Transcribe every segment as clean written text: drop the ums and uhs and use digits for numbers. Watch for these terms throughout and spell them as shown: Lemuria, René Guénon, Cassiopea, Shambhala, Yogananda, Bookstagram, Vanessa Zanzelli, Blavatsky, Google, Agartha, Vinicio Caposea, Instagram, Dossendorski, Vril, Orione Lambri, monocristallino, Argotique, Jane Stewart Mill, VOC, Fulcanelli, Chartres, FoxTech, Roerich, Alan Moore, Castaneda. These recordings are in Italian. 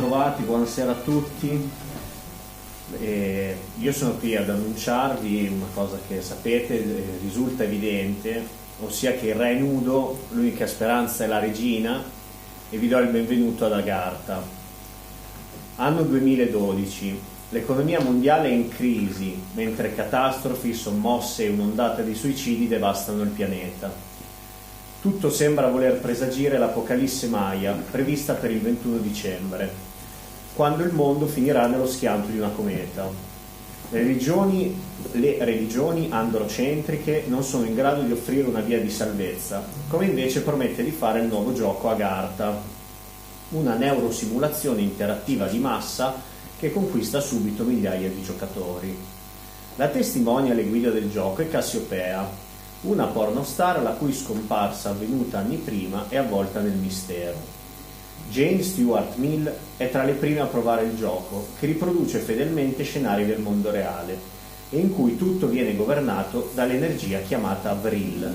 Bentrovati, buonasera a tutti. Io sono qui ad annunciarvi una cosa che sapete, risulta evidente, ossia che il re è nudo, l'unica speranza è la regina, e vi do il benvenuto ad Agartha. Anno 2012, l'economia mondiale è in crisi, mentre catastrofi, sommosse e un'ondata di suicidi devastano il pianeta. Tutto sembra voler presagire l'apocalisse Maya, prevista per il 21 dicembre, quando il mondo finirà nello schianto di una cometa. Le religioni androcentriche non sono in grado di offrire una via di salvezza, come invece promette di fare il nuovo gioco Agartha, una neurosimulazione interattiva di massa che conquista subito migliaia di giocatori. La testimonial e guida del gioco è Cassiopea, una pornostar la cui scomparsa avvenuta anni prima è avvolta nel mistero. Jane Stewart Mill è tra le prime a provare il gioco, che riproduce fedelmente scenari del mondo reale e in cui tutto viene governato dall'energia chiamata Vril.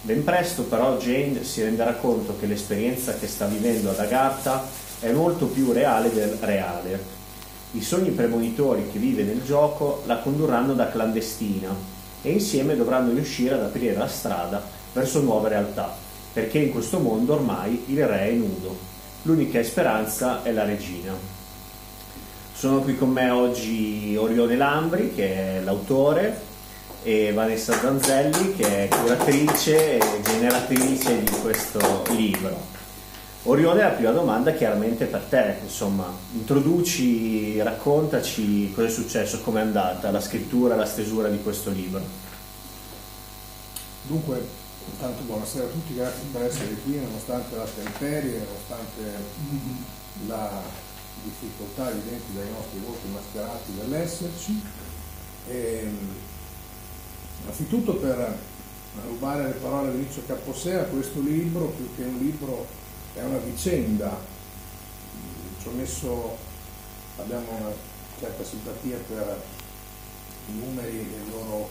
Ben presto però Jane si renderà conto che l'esperienza che sta vivendo ad Agartha è molto più reale del reale. I sogni premonitori che vive nel gioco la condurranno da clandestina e insieme dovranno riuscire ad aprire la strada verso nuove realtà, perché in questo mondo ormai il re è nudo, l'unica speranza è la regina. Sono qui con me oggi Orione Lambri, che è l'autore, e Vanessa Zanzelli, che è curatrice e generatrice di questo libro. Orione, la prima domanda chiaramente per te, insomma, introduci, raccontaci cosa è successo, com'è andata la scrittura, la stesura di questo libro. Dunque, intanto buonasera a tutti, grazie per essere qui, nonostante la temperie, nonostante la difficoltà evidente dai nostri voti mascherati dell'esserci, innanzitutto per rubare le parole di Vinicio Caposea, questo libro, più che un libro, è una vicenda. Ci ho messo, abbiamo una certa simpatia per i numeri e il loro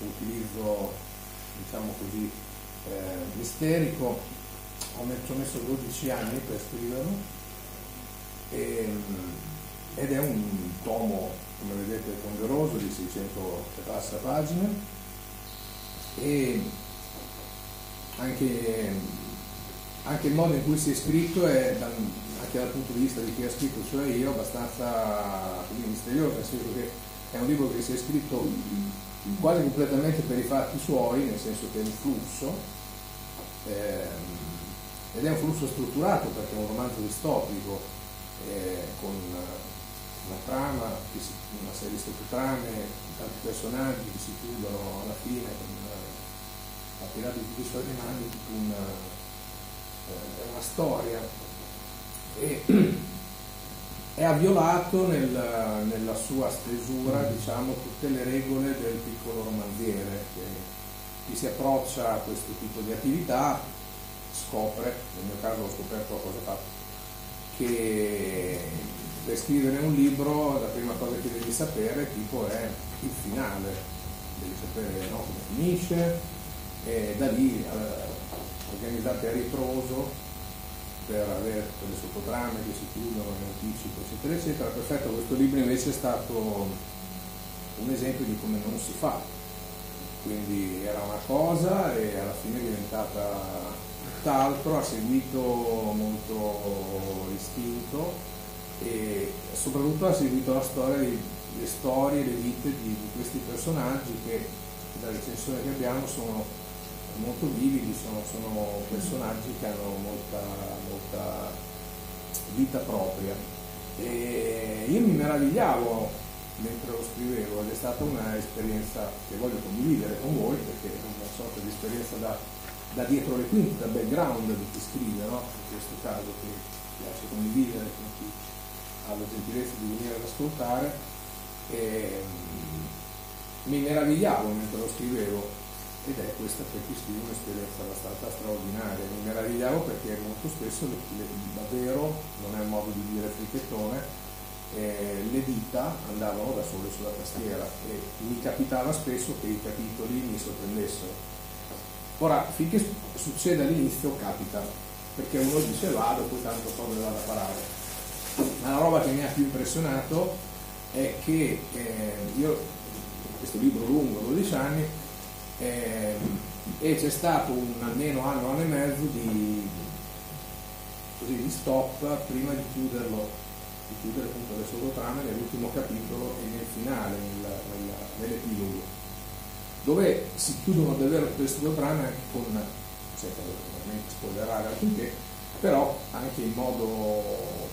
utilizzo, diciamo così, misterico. Ci ho messo 12 anni per scriverlo ed è un tomo, come vedete, ponderoso di 600 passa pagine, e anche il modo in cui si è scritto è, anche dal punto di vista di chi ha scritto, cioè io, abbastanza misterioso, nel senso che è un libro che si è scritto quasi completamente per i fatti suoi, nel senso che è un flusso, ed è un flusso strutturato perché è un romanzo distopico, con una trama, una serie di sottotrame, tanti personaggi che si chiudono alla fine, a tirare tutti i suoi rimandi, è una storia, e è avviolato nella sua stesura, diciamo, tutte le regole del piccolo romanziere, che chi si approccia a questo tipo di attività scopre, nel mio caso ho scoperto cosa fa, che per scrivere un libro la prima cosa che devi sapere tipo è il finale, devi sapere, no, come finisce, e da lì organizzate a ritroso per avere tutte le sottotrame che si chiudono in anticipo, eccetera eccetera. Perfetto, questo libro invece è stato un esempio di come non si fa, quindi era una cosa e alla fine è diventata tutt'altro, ha seguito molto istinto e soprattutto ha seguito la storia, le storie, le vite di questi personaggi che dalle recensioni che abbiamo sono molto vividi, sono personaggi che hanno molta vita propria, e io mi meravigliavo mentre lo scrivevo ed è stata un'esperienza che voglio condividere con voi, perché è una sorta di esperienza da dietro le quinte, da background di chi scrive, no? In questo caso che piace condividere con chi ha la gentilezza di venire ad ascoltare, e mi meravigliavo mentre lo scrivevo. Ed è questa, per chi scrive, un'esperienza abbastanza straordinaria. Mi meravigliavo perché molto spesso, davvero, non è un modo di dire fricchettone, le dita andavano da sole sulla tastiera e mi capitava spesso che i capitoli mi sorprendessero. Ora, finché succede all'inizio capita, perché uno dice vado, poi tanto so dove vado a parare. Ma la roba che mi ha più impressionato è che io, questo libro lungo, 12 anni, e c'è stato un almeno anno e mezzo di stop prima di chiuderlo, appunto le sottotrame nell'ultimo capitolo e nel finale, nell'epilogo, dove si chiudono davvero queste sottotrame anche con, senza veramente spoilerare alcunché, però anche in modo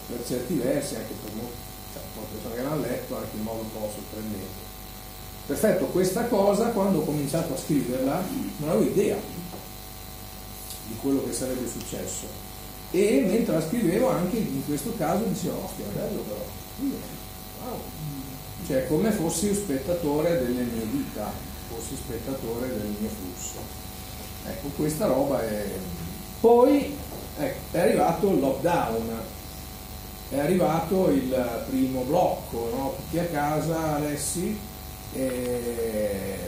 per certi versi, anche per molti, cioè, persone che l'hanno letto, anche in modo un po' sorprendente. Perfetto, questa cosa quando ho cominciato a scriverla non avevo idea di quello che sarebbe successo. E mentre la scrivevo anche in questo caso dicevo, oh, che bello però, wow. Cioè come fossi un spettatore delle mie vita, fossi spettatore del mio flusso. Ecco, questa roba è... Poi ecco, è arrivato il lockdown, è arrivato il primo blocco, no? Tutti a casa, Alessi, il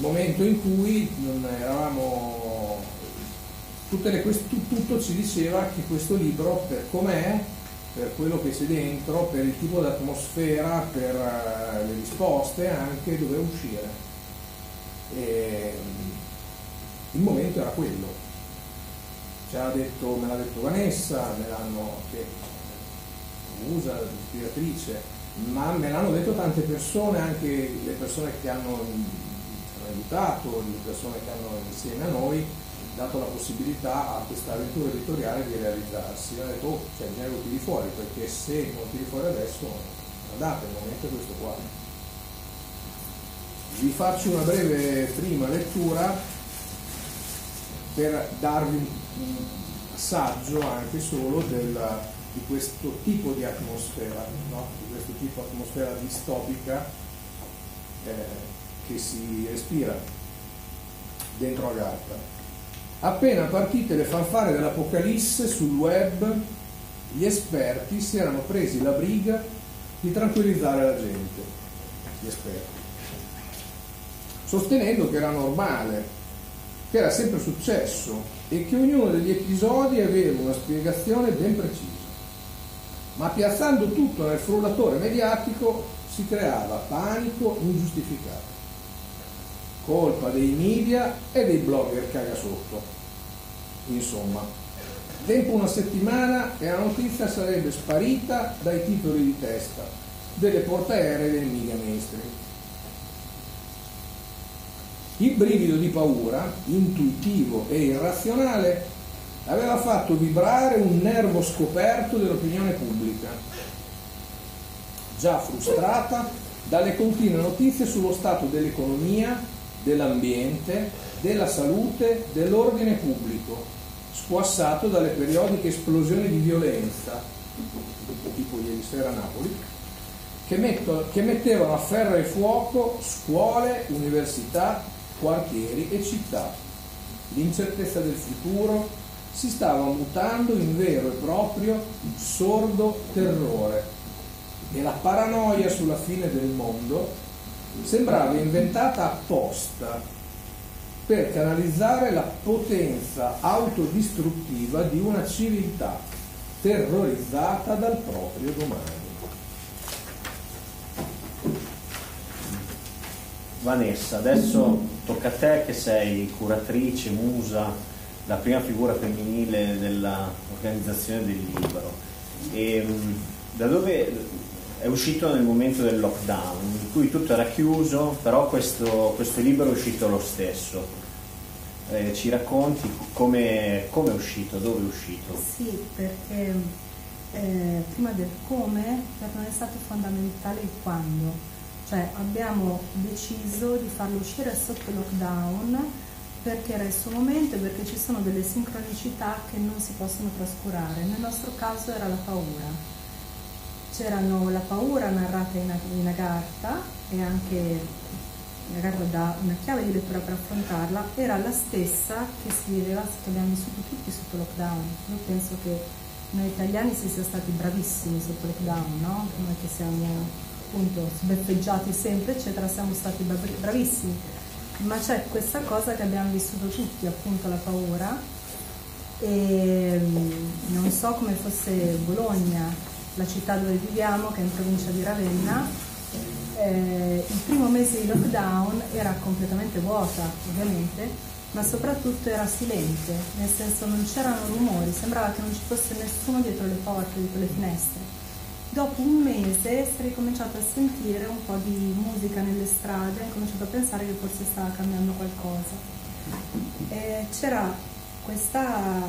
momento in cui non eravamo... Tutto ci diceva che questo libro, per com'è, per quello che c'è dentro, per il tipo di atmosfera, per le risposte anche, doveva uscire. E il momento era quello. Me l'ha detto Vanessa, me l'hanno, che musa, ispiratrice, ma me l'hanno detto tante persone, anche le persone che hanno aiutato, le persone che hanno insieme a noi dato la possibilità a questa avventura editoriale di realizzarsi. Ho detto, oh, cioè, bisogna che lo tiri fuori, perché se non tiri fuori adesso, guardate, il momento è questo qua. Vi faccio una breve prima lettura per darvi un assaggio anche solo di questo tipo di atmosfera, no? Di questo tipo di atmosfera distopica che si respira dentro Agartha. Appena partite le fanfare dell'Apocalisse sul web, gli esperti si erano presi la briga di tranquillizzare la gente, gli esperti, sostenendo che era normale, che era sempre successo e che ognuno degli episodi aveva una spiegazione ben precisa. Ma piazzando tutto nel frullatore mediatico si creava panico ingiustificato. Colpa dei media e dei blogger cagasotto. Insomma, tempo una settimana e la notizia sarebbe sparita dai titoli di testa delle portaerei dei media mainstream. Il brivido di paura, intuitivo e irrazionale, aveva fatto vibrare un nervo scoperto dell'opinione pubblica, già frustrata dalle continue notizie sullo stato dell'economia, dell'ambiente, della salute, dell'ordine pubblico, squassato dalle periodiche esplosioni di violenza, tipo ieri sera a Napoli, che mettevano a ferro e fuoco scuole, università, quartieri e città. L'incertezza del futuro si stava mutando in vero e proprio sordo terrore e la paranoia sulla fine del mondo sembrava inventata apposta per canalizzare la potenza autodistruttiva di una civiltà terrorizzata dal proprio domani. Vanessa, adesso tocca a te che sei curatrice, musa, la prima figura femminile dell'organizzazione del libro. E da dove... È uscito nel momento del lockdown, in cui tutto era chiuso, però questo libro è uscito lo stesso. Ci racconti come è uscito, dove è uscito? Sì, perché prima del come, per noi è stato fondamentale il quando. Cioè abbiamo deciso di farlo uscire sotto lockdown perché era il suo momento e perché ci sono delle sincronicità che non si possono trascurare. Nel nostro caso era la paura. C'erano la paura narrata in Agartha e anche Agartha dà una chiave di lettura per affrontarla, era la stessa che si viveva, che abbiamo vissuto tutti sotto lockdown. Io penso che noi italiani si sia stati bravissimi sotto lockdown, no? Noi che siamo appunto sbeffeggiati sempre, eccetera, siamo stati bravissimi. Ma c'è questa cosa che abbiamo vissuto tutti, appunto la paura, e non so come fosse Bologna, la città dove viviamo, che è in provincia di Ravenna. Il primo mese di lockdown era completamente vuota, ovviamente, ma soprattutto era silente, nel senso non c'erano rumori, sembrava che non ci fosse nessuno dietro le porte, dietro le finestre. Dopo un mese si è ricominciato a sentire un po' di musica nelle strade, ho cominciato a pensare che forse stava cambiando qualcosa. C'era questa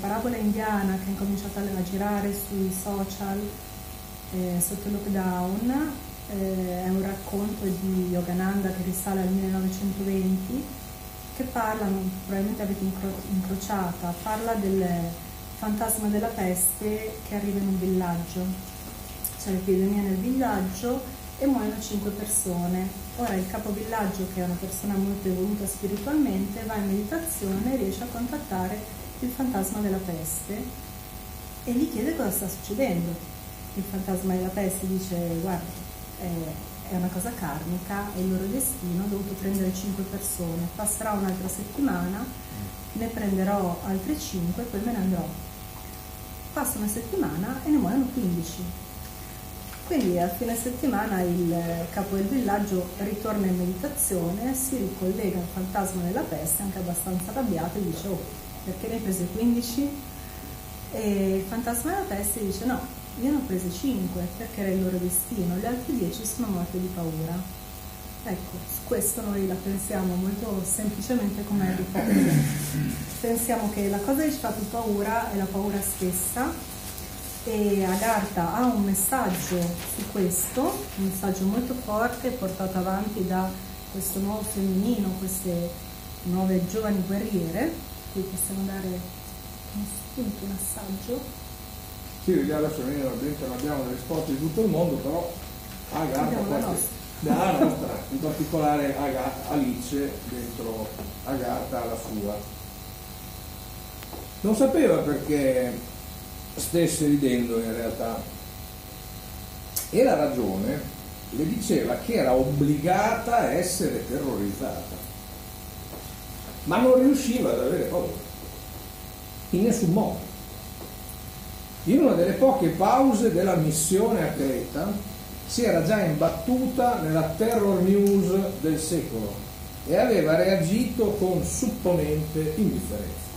parabola indiana che ha incominciato a girare sui social sotto il lockdown, è un racconto di Yogananda che risale al 1920, che parla, probabilmente avete incrociata, parla del fantasma della peste che arriva in un villaggio, c'è l'epidemia nel villaggio e muoiono 5 persone. Ora il capovillaggio, che è una persona molto evoluta spiritualmente, va in meditazione e riesce a contattare il fantasma della peste e gli chiede cosa sta succedendo. Il fantasma della peste dice: guarda, è una cosa karmica, è il loro destino, ho dovuto prendere 5 persone, passerà un'altra settimana, ne prenderò altre 5 e poi me ne andrò. Passa una settimana e ne muoiono 15. Quindi a fine settimana il capo del villaggio ritorna in meditazione, si ricollega al fantasma della peste, anche abbastanza arrabbiato, e dice: oh, perché ne hai prese 15? E il fantasma della peste dice: no, io ne ho prese 5 perché era il loro destino, le altre 10 sono morte di paura. Ecco, su questo noi la pensiamo molto semplicemente come Harry Potter. Pensiamo che la cosa che ci fa più paura è la paura stessa, e Agartha ha un messaggio su questo, un messaggio molto forte portato avanti da questo nuovo femminino, queste nuove giovani guerriere. Qui possiamo dare un assaggio. Sì, vediamo adesso, non abbiamo delle risposte di tutto il mondo, però Agartha... Da nostra, in particolare Alice, dentro Agartha la sua. Non sapeva perché stesse ridendo in realtà, e la ragione le diceva che era obbligata a essere terrorizzata, ma non riusciva ad avere paura, in nessun modo. In una delle poche pause della missione a Creta, si era già imbattuta nella terror news del secolo e aveva reagito con supponente indifferenza.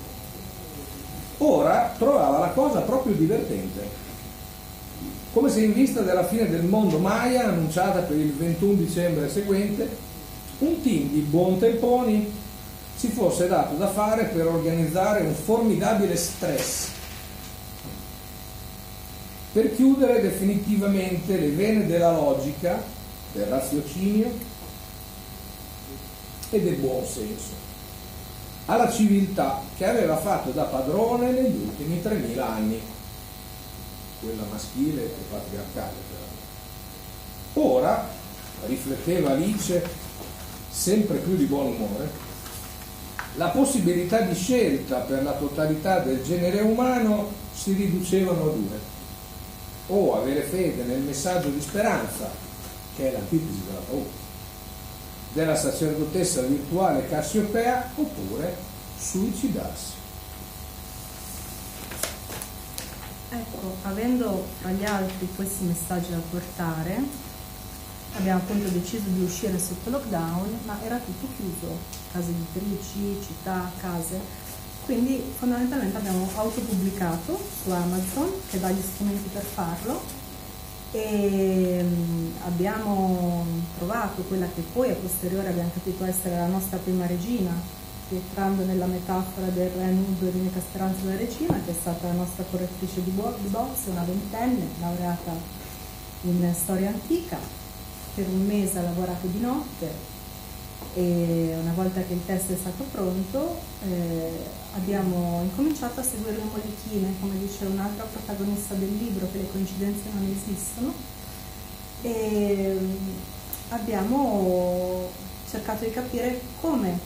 Ora trovava la cosa proprio divertente, come se in vista della fine del mondo Maya annunciata per il 21 dicembre seguente, un team di buontemponi si fosse dato da fare per organizzare un formidabile stress per chiudere definitivamente le vene della logica, del raziocinio e del buon senso alla civiltà che aveva fatto da padrone negli ultimi 3.000 anni, quella maschile e patriarcale però. Ora, rifletteva Alice sempre più di buon umore, la possibilità di scelta per la totalità del genere umano si riducevano a due: o avere fede nel messaggio di speranza, che è l'antitesi della paura, della sacerdotessa virtuale Cassiopea, oppure suicidarsi. Ecco, avendo tra gli altri questi messaggi da portare, abbiamo appunto deciso di uscire sotto lockdown, ma era tutto chiuso, case editrici, città, case. Quindi fondamentalmente abbiamo autopubblicato su Amazon, che dà gli strumenti per farlo, e abbiamo trovato quella che poi a posteriore abbiamo capito essere la nostra prima regina, entrando nella metafora del re nudo e l'unica speranza della regina, che è stata la nostra correttrice di boxe, una ventenne, laureata in storia antica. Per un mese ha lavorato di notte, e una volta che il testo è stato pronto abbiamo incominciato a seguire le mollichine, come dice un'altra protagonista del libro, che le coincidenze non esistono, e abbiamo cercato di capire come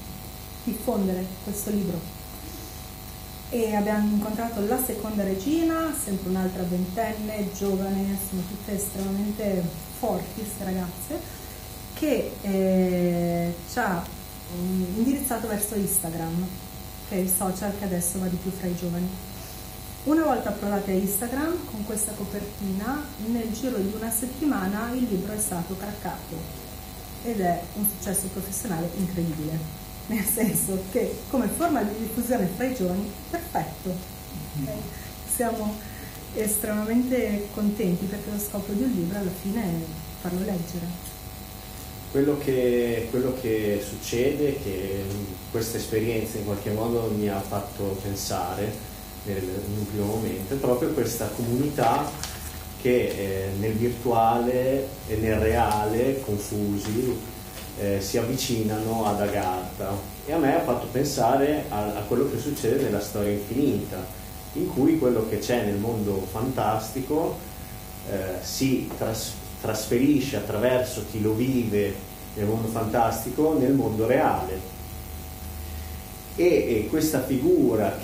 diffondere questo libro, e abbiamo incontrato la seconda regina, sempre un'altra ventenne, giovane, sono tutte estremamente forti queste ragazze, che ci ha indirizzato verso Instagram, che è il social che adesso va di più fra i giovani. Una volta approdati a Instagram, con questa copertina, nel giro di una settimana il libro è stato craccato ed è un successo professionale incredibile, nel senso che come forma di diffusione fra i giovani, perfetto. Okay. Siamo estremamente contenti perché lo scopo di un libro alla fine è farlo leggere. Quello che succede è che questa esperienza in qualche modo mi ha fatto pensare in un primo momento proprio questa comunità che nel virtuale e nel reale, confusi, si avvicinano ad Agartha, e a me ha fatto pensare a quello che succede nella storia infinita, in cui quello che c'è nel mondo fantastico si trasferisce attraverso chi lo vive nel mondo fantastico nel mondo reale. E questa figura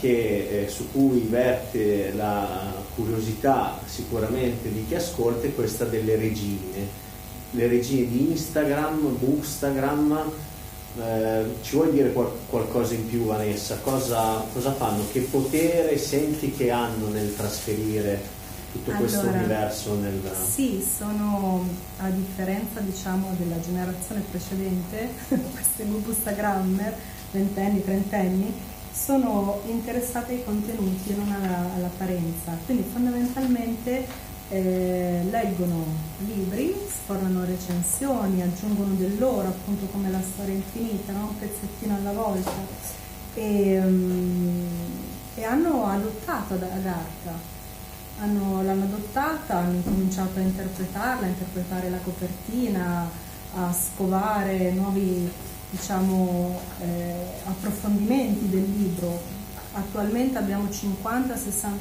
su cui verte la curiosità sicuramente di chi ascolta è questa delle regine, le regine di Instagram, Bookstagram. Ci vuoi dire qualcosa in più, Vanessa? Cosa fanno? Che potere senti che hanno nel trasferire tutto questo universo nel... Sì, sono, a differenza diciamo della generazione precedente, questi Bookstagrammer, ventenni, trentenni, sono interessate ai contenuti e non all'apparenza, quindi fondamentalmente leggono libri, sfornano recensioni, aggiungono del loro, appunto come la storia infinita, no? Un pezzettino alla volta, e hanno adottato Agartha, l'hanno adottata, hanno cominciato a interpretarla, a interpretare la copertina, a scovare nuovi approfondimenti del libro. Attualmente abbiamo 50-60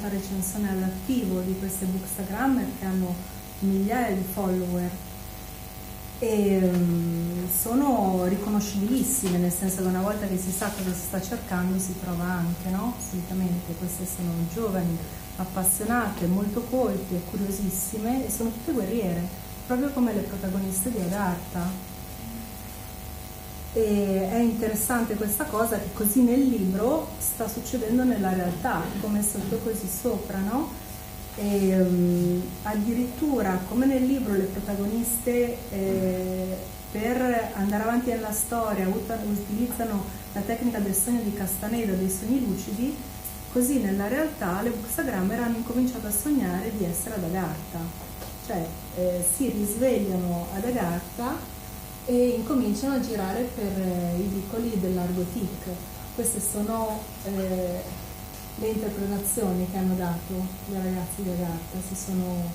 recensioni all'attivo di queste bookstagrammer che hanno migliaia di follower e sono riconoscibilissime, nel senso che una volta che si sa cosa si sta cercando si trova anche, no? Assolutamente, queste sono giovani, appassionate, molto colte, curiosissime, e sono tutte guerriere, proprio come le protagoniste di Agartha. E è interessante questa cosa che così nel libro sta succedendo nella realtà, come sotto così sopra, no? E, addirittura come nel libro le protagoniste per andare avanti nella storia utilizzano la tecnica del sogno di Castaneda, dei sogni lucidi, così nella realtà le bookstagrammer hanno incominciato a sognare di essere ad Agartha, cioè si risvegliano ad Agartha e incominciano a girare per i vicoli dell'Argotique. Queste sono le interpretazioni che hanno dato i ragazzi di Agartha, si sono...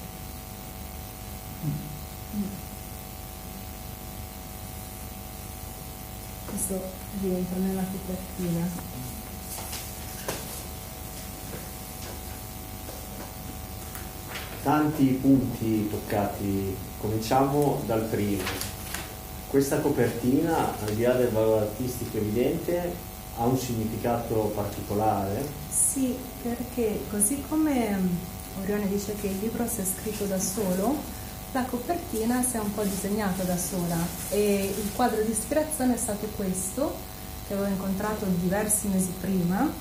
Questo rientra nella copertina. Tanti punti toccati, cominciamo dal primo. Questa copertina, al di là del valore artistico evidente, ha un significato particolare? Sì, perché così come Orione dice che il libro si è scritto da solo, la copertina si è un po' disegnata da sola, e il quadro di ispirazione è stato questo, che avevo incontrato diversi mesi prima,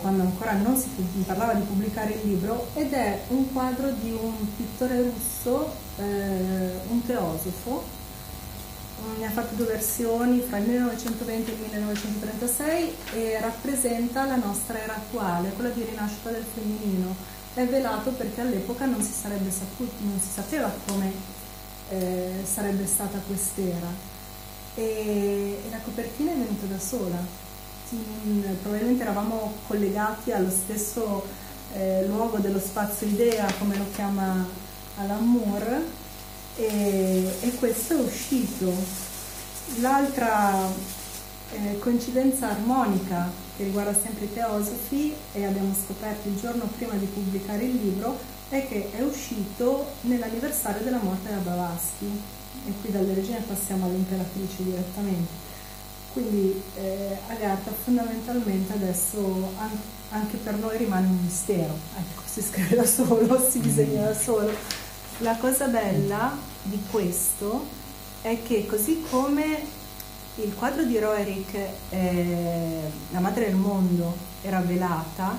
quando ancora non si parlava di pubblicare il libro, ed è un quadro di un pittore russo, un teosofo. Ne ha fatto due versioni fra il 1920 e il 1936 e rappresenta la nostra era attuale, quella di rinascita del femminino. È velato perché all'epoca non si sapeva come sarebbe stata quest'era, e la copertina è venuta da sola. Probabilmente eravamo collegati allo stesso luogo dello spazio idea, come lo chiama Alan Moore, e questo è uscito. L'altra coincidenza armonica che riguarda sempre i teosofi, e abbiamo scoperto il giorno prima di pubblicare il libro, è che è uscito nell'anniversario della morte della Blavatsky, e qui dalle regine passiamo all'imperatrice direttamente. Quindi Agartha fondamentalmente adesso anche per noi rimane un mistero, ecco, si scrive da solo, si disegna da solo. La cosa bella di questo è che così come il quadro di Roerich, La madre del mondo, era velata,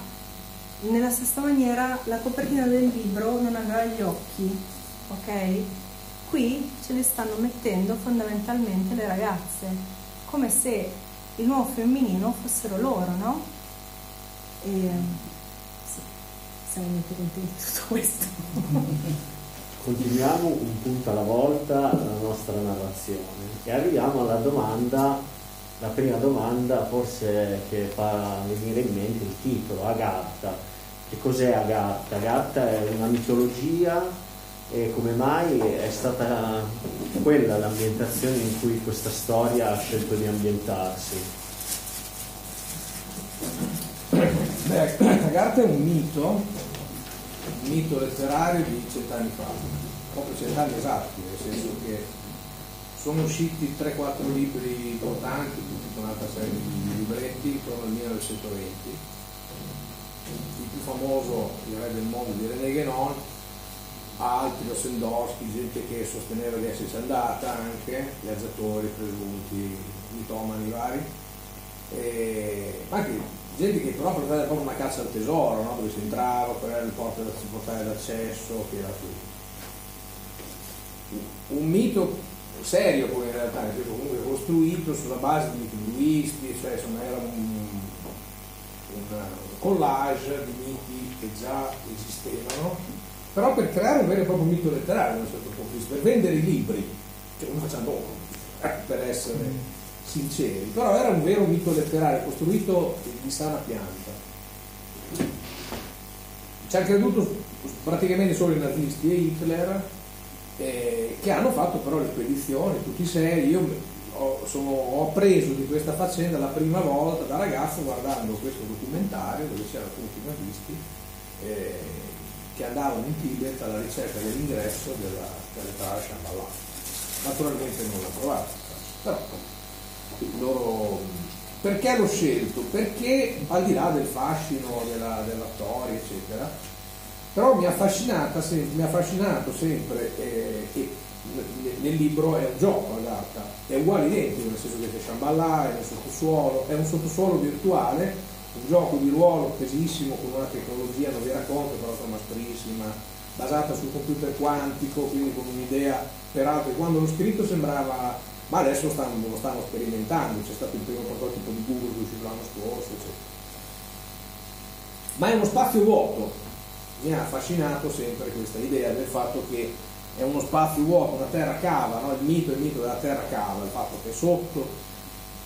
nella stessa maniera la copertina del libro non aveva gli occhi, ok? Qui ce le stanno mettendo fondamentalmente le ragazze, come se il nuovo femminino fossero loro, no? E sì, siamo molto contenti di tutto questo. Continuiamo un punto alla volta la nostra narrazione e arriviamo alla domanda, la prima domanda forse che fa venire in mente il titolo, Agartha. Che cos'è Agartha? Agartha è una mitologia. E come mai è stata quella l'ambientazione in cui questa storia ha scelto di ambientarsi? Beh, Agartha è un mito letterario di cent'anni fa, proprio cent'anni esatti, nel senso che sono usciti 3-4 libri importanti, tutti con un'altra serie di libretti, intorno al 1920. Il più famoso, direi, del mondo di René Guénon, altri, Dossendorski, gente che sosteneva di essersi andata anche, viaggiatori presunti, mitomani vari, ma anche gente che però portava proprio una caccia al tesoro, no? Dove si entrava, qual era il portale d'accesso, che era tutto. Un mito serio poi in realtà, nel senso comunque costruito sulla base di miti induisti, cioè insomma era un collage di miti che già esistevano, però per creare un vero e proprio mito letterario, da un certo punto di vista, per vendere i libri, che non facciamo dopo, per essere sinceri, però era un vero mito letterario costruito di sana pianta. Ci ha creduto praticamente solo i nazisti e Hitler, che hanno fatto però le spedizioni, tutti sei. Io ho appreso di questa faccenda la prima volta da ragazzo guardando questo documentario dove c'erano tutti i nazisti. Che andavano in Tibet alla ricerca dell'ingresso della Shambhala. Naturalmente non l'ho trovato, però loro, perché l'ho scelto? Perché al di là del fascino della storia, eccetera, però mi ha affascinato sempre, nel libro è un gioco Agartha, è uguale identico, nel senso che c'è Shambhala, è un sottosuolo virtuale, un gioco di ruolo pesissimo con una tecnologia, non vi racconto, però insomma astrissima, basata sul computer quantico, quindi con un'idea, peraltro quando l'ho scritto sembrava, ma adesso lo stanno sperimentando, c'è stato il primo prototipo di Google che è uscito l'anno scorso, eccetera. Ma è uno spazio vuoto, mi ha affascinato sempre questa idea del fatto che è uno spazio vuoto, una terra cava, no? il mito della terra cava, il fatto che è sotto,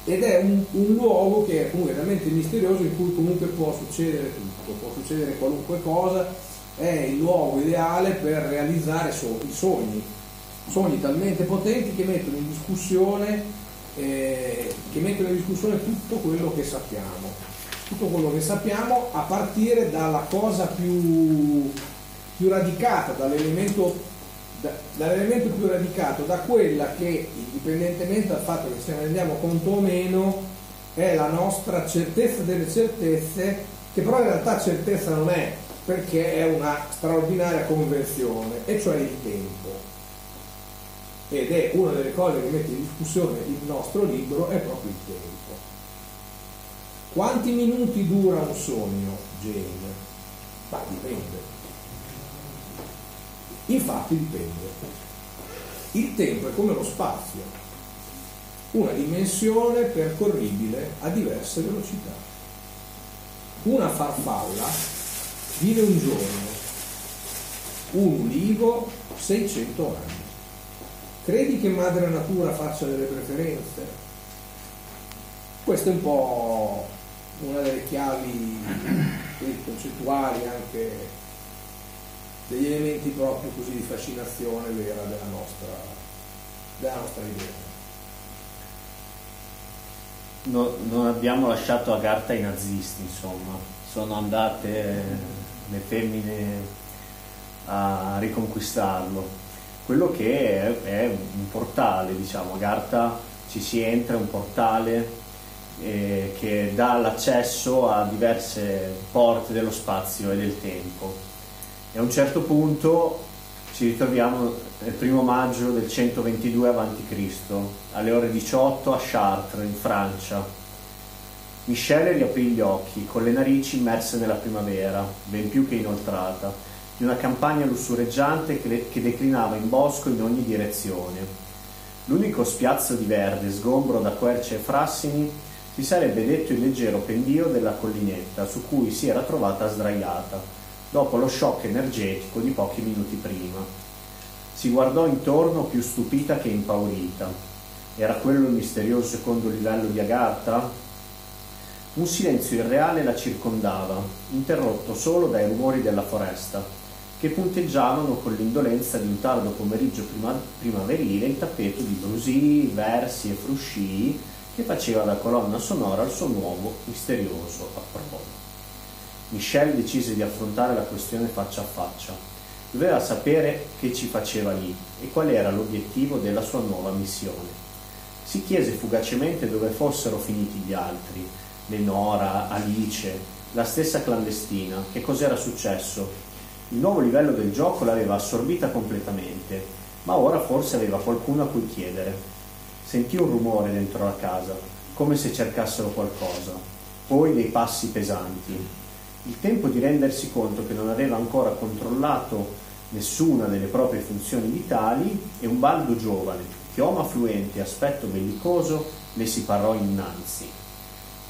ed è un luogo che è comunque veramente misterioso, in cui comunque può succedere tutto, può succedere qualunque cosa, è il luogo ideale per realizzare sogni talmente potenti che mettono in discussione tutto quello che sappiamo, a partire dalla cosa più radicata, dall'elemento più radicato, da quella che, indipendentemente dal fatto che ce ne rendiamo conto o meno, è la nostra certezza delle certezze, che però in realtà certezza non è, perché è una straordinaria conversione, e cioè il tempo. Ed è una delle cose che mette in discussione il nostro libro, è proprio il tempo. Quanti minuti dura un sogno, Jane? Ma dipende. Infatti dipende. Il tempo è come lo spazio, una dimensione percorribile a diverse velocità. Una farfalla vive un giorno, un ulivo 600 anni. Credi che madre natura faccia delle preferenze? Questa è un po' una delle chiavi concettuali anche, degli elementi proprio così di fascinazione vera della nostra idea. No, non abbiamo lasciato Agartha ai nazisti, insomma, sono andate le femmine a riconquistarlo. Quello che è un portale, diciamo, Agartha ci si entra, è un portale che dà l'accesso a diverse porte dello spazio e del tempo. E a un certo punto ci ritroviamo il 1° maggio del 122 a.C., alle ore 18 a Chartres, in Francia. Michele riaprì gli occhi, con le narici immerse nella primavera, ben più che inoltrata, di una campagna lussureggiante che declinava in bosco in ogni direzione. L'unico spiazzo di verde, sgombro da querce e frassini, si sarebbe detto il leggero pendio della collinetta su cui si era trovata sdraiata, dopo lo shock energetico di pochi minuti prima. Si guardò intorno più stupita che impaurita. Era quello il misterioso secondo livello di Agartha? Un silenzio irreale la circondava, interrotto solo dai rumori della foresta, che punteggiavano con l'indolenza di un tardo pomeriggio primaverile il tappeto di brusii, versi e fruscii che faceva da colonna sonora al suo nuovo misterioso approdo. Michel decise di affrontare la questione faccia a faccia. Doveva sapere che ci faceva lì e qual era l'obiettivo della sua nuova missione. Si chiese fugacemente dove fossero finiti gli altri, Lenora, Alice, la stessa clandestina, che cos'era successo. Il nuovo livello del gioco l'aveva assorbita completamente, ma ora forse aveva qualcuno a cui chiedere. Sentì un rumore dentro la casa, come se cercassero qualcosa, poi dei passi pesanti. Il tempo di rendersi conto che non aveva ancora controllato nessuna delle proprie funzioni vitali e un baldo giovane, chioma fluente e aspetto bellicoso, le si parò innanzi.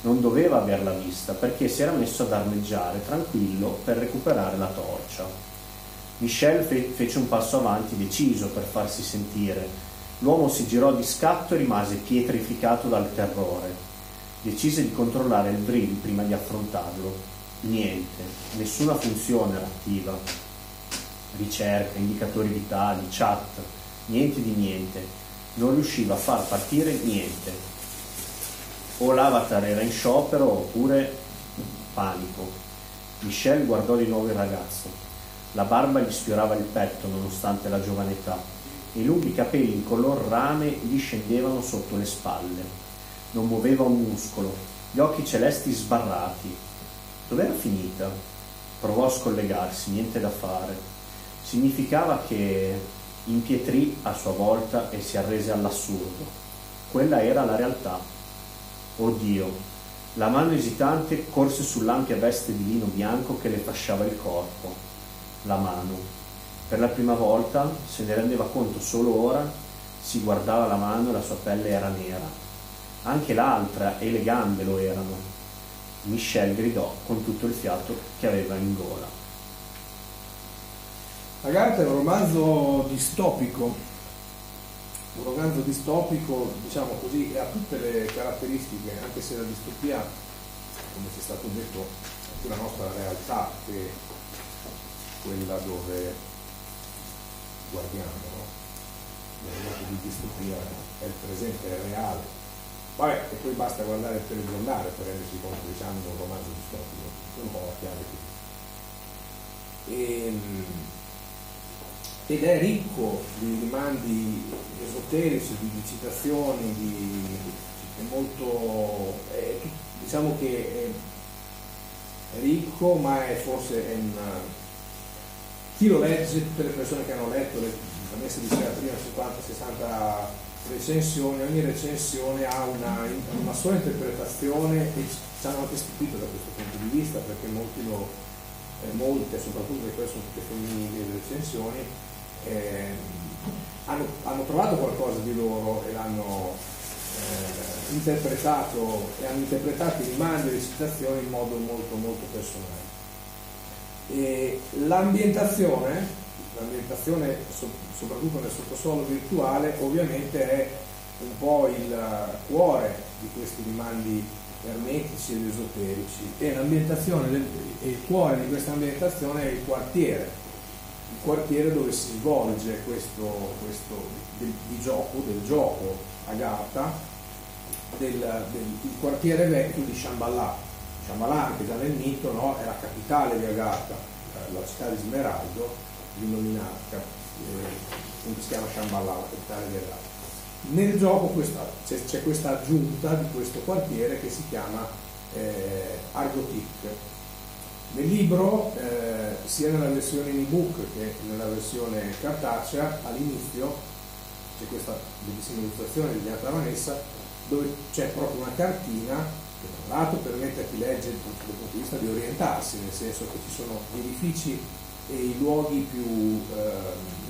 Non doveva averla vista, perché si era messo ad armeggiare, tranquillo, per recuperare la torcia. Michel fece un passo avanti deciso per farsi sentire. L'uomo si girò di scatto e rimase pietrificato dal terrore. Decise di controllare il drill prima di affrontarlo. Niente, nessuna funzione era attiva. Ricerca, indicatori vitali, chat, niente di niente. Non riusciva a far partire niente. O l'avatar era in sciopero oppure panico. Michel guardò di nuovo il ragazzo. La barba gli sfiorava il petto nonostante la giovane età e i lunghi capelli in color rame gli scendevano sotto le spalle. Non muoveva un muscolo, gli occhi celesti sbarrati. Dov'era finita? Provò a scollegarsi, niente da fare. Significava che impietrì a sua volta e si arrese all'assurdo. Quella era la realtà. Oddio, la mano esitante corse sull'ampia veste di lino bianco che le fasciava il corpo. La mano, per la prima volta, se ne rendeva conto solo ora, si guardava la mano e la sua pelle era nera. Anche l'altra e le gambe lo erano. Michel gridò con tutto il fiato che aveva in gola. Agartha è un romanzo distopico, diciamo così, e ha tutte le caratteristiche, anche se la distopia, come ci è stato detto, è più la nostra realtà che quella dove guardiamo, no? La realtà di distopia è il presente, è reale. Vabbè, e poi basta guardare il telegiornale per rendersi conto, diciamo, di un romanzo distopico, è un po' la chiave qui. Ed è ricco di rimandi esoterici, di citazioni, è molto, diciamo che è ricco, ma è forse chi lo legge, tutte le persone che hanno letto, Vanessa diceva prima 50, 60 recensioni, ogni recensione ha una sola interpretazione e ci hanno anche stupito da questo punto di vista, perché molte, soprattutto perché sono tutte femminili le recensioni, hanno trovato qualcosa di loro e l'hanno interpretato, e hanno interpretato i rimandi e le citazioni in modo molto molto personale. E l'ambientazione soprattutto nel sottosuolo virtuale ovviamente è un po' il cuore di questi rimandi ermetici ed esoterici, e l'ambientazione e il cuore di questa ambientazione è il quartiere dove si svolge questo del gioco Agartha, il quartiere vecchio di Shambhala, anche già nel mito, no? È la capitale di Agartha, la città di Smeraldo, denominata come si chiama Shambhala, la capitale di Agartha. Nel gioco c'è questa aggiunta di questo quartiere che si chiama Argotique, Nel libro, sia nella versione in ebook che nella versione cartacea, all'inizio c'è questa bellissima illustrazione disegnata da Vanessa, dove c'è proprio una cartina che da un lato permette a chi legge dal punto di vista di orientarsi, nel senso che ci sono gli edifici e i luoghi più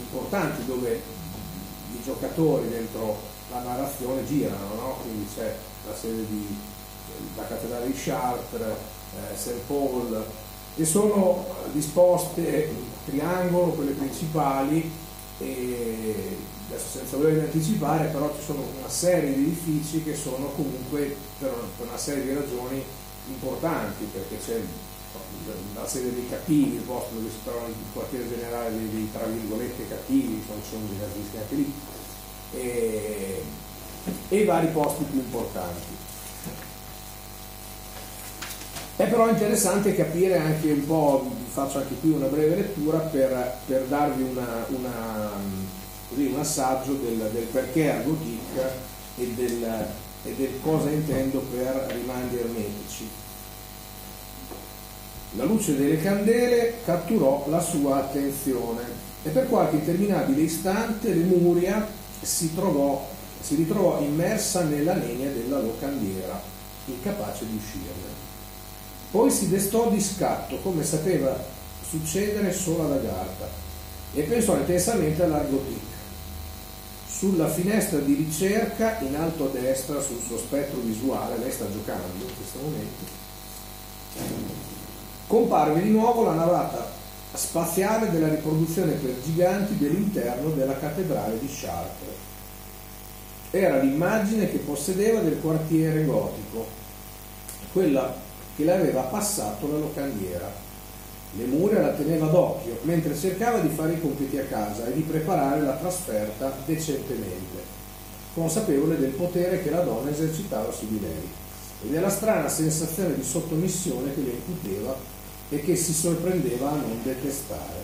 importanti dove i giocatori dentro la narrazione girano, no? Quindi c'è la sede della cattedrale di Chartres, St. Paul, e sono disposte in triangolo quelle principali, e adesso senza volervi anticipare, però ci sono una serie di edifici che sono comunque per una serie di ragioni importanti, perché c'è la sede dei cattivi, il posto dove si trovano il quartiere generale dei tra virgolette cattivi, cioè ci sono dei nazisti anche lì, e i vari posti più importanti. È però interessante capire anche un po', vi faccio anche qui una breve lettura per darvi un assaggio del perché Argotique e del cosa intendo per rimandi ermetici. La luce delle candele catturò la sua attenzione e per qualche interminabile istante Lemuria si ritrovò immersa nella legna della locandiera, incapace di uscirne. Poi si destò di scatto, come sapeva succedere solo ad Agartha, e pensò intensamente all'Argotique. Sulla finestra di ricerca, in alto a destra, sul suo spettro visuale, lei sta giocando in questo momento, comparve di nuovo la navata spaziale della riproduzione per giganti dell'interno della cattedrale di Chartres. Era l'immagine che possedeva del quartiere gotico, quella che le aveva passato la locandiera. Lemuria la teneva d'occhio mentre cercava di fare i compiti a casa e di preparare la trasferta decentemente, consapevole del potere che la donna esercitava su di lei e della strana sensazione di sottomissione che le incuteva e che si sorprendeva a non detestare.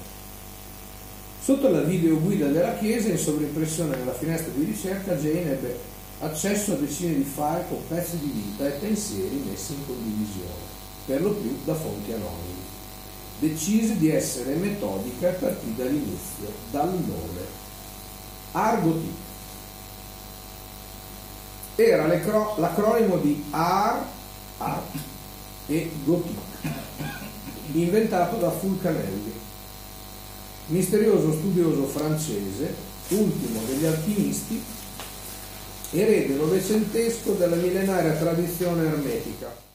Sotto la videoguida della chiesa, in sovrimpressione nella finestra di ricerca, Jane ebbe accesso a decine di file con pezzi di vita e pensieri messi in condivisione, per lo più da fonti anonime. Decise di essere metodica e partì dall'inizio, dal nome. Argotique era l'acronimo di Art e Gotique, inventato da Fulcanelli, misterioso studioso francese, ultimo degli alchimisti, erede novecentesco della millenaria tradizione ermetica.